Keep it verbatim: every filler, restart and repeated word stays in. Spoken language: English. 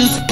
you.